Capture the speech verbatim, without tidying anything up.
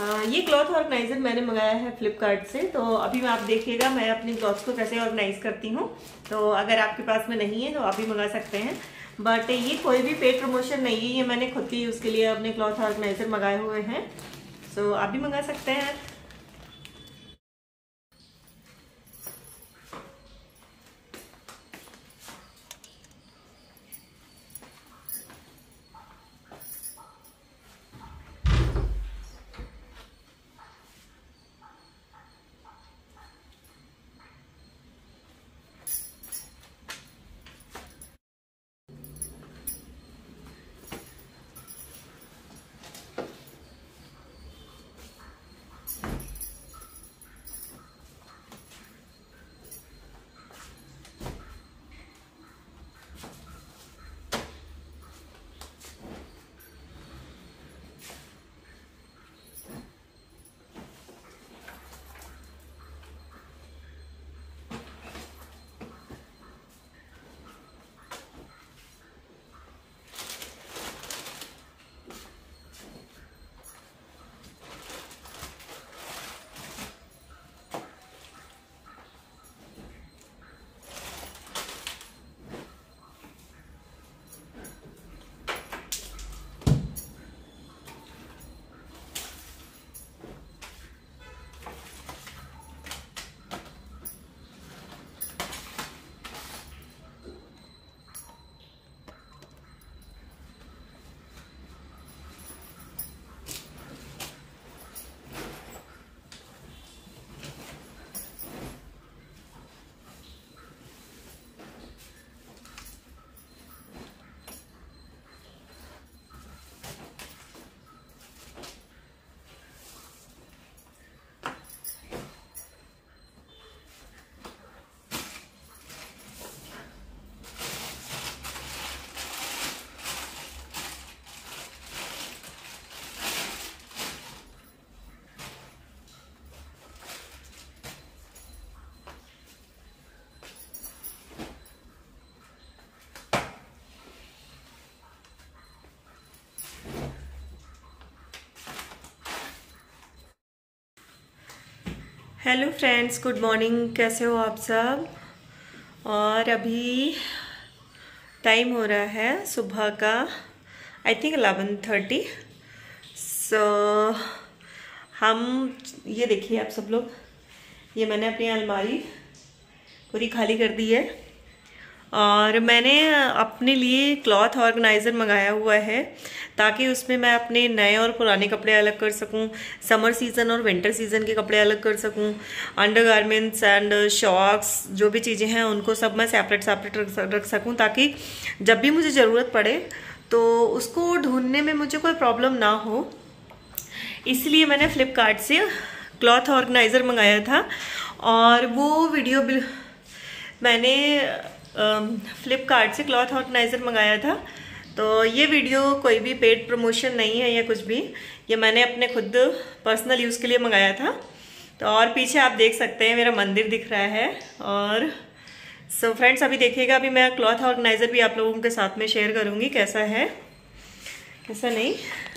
आ, ये cloth organiser मैंने मंगाया है फ्लिपकार्ट से। तो अभी मैं आप देखिएगा मैं अपने क्लॉथ को कैसे ऑर्गेनाइज करती हूँ। तो अगर आपके पास में नहीं है तो आप भी मंगा सकते हैं, बट ये कोई भी पेड प्रमोशन नहीं है, ये मैंने खुद के यूज़ के लिए अपने क्लॉथ ऑर्गेनाइजर मंगाए हुए हैं। सो so, आप भी मंगा सकते हैं। हेलो फ्रेंड्स, गुड मॉर्निंग, कैसे हो आप सब। और अभी टाइम हो रहा है सुबह का, I think eleven thirty. So हम ये देखिए आप सब लोग, ये मैंने अपनी अलमारी पूरी खाली कर दी है और मैंने अपने लिए क्लॉथ ऑर्गेनाइज़र मंगाया हुआ है ताकि उसमें मैं अपने नए और पुराने कपड़े अलग कर सकूं, समर सीज़न और विंटर सीज़न के कपड़े अलग कर सकूं, अंडरगारमेंट्स एंड शॉक्स जो भी चीज़ें हैं उनको सब मैं सेपरेट सेपरेट रख सकूं ताकि जब भी मुझे ज़रूरत पड़े तो उसको ढूंढने में मुझे कोई प्रॉब्लम ना हो। इसलिए मैंने फ्लिपकार्ट से क्लॉथ ऑर्गेनाइज़र मंगाया था और वो वीडियो मैंने फ्लिपकार्ट से क्लॉथ ऑर्गेनाइज़र मंगाया था। तो ये वीडियो कोई भी पेड प्रमोशन नहीं है या कुछ भी, ये मैंने अपने खुद पर्सनल यूज़ के लिए मंगाया था। तो और पीछे आप देख सकते हैं मेरा मंदिर दिख रहा है। और सो so फ्रेंड्स, अभी देखिएगा, अभी मैं क्लॉथ ऑर्गेनाइज़र भी आप लोगों के साथ में शेयर करूँगी कैसा है कैसा नहीं।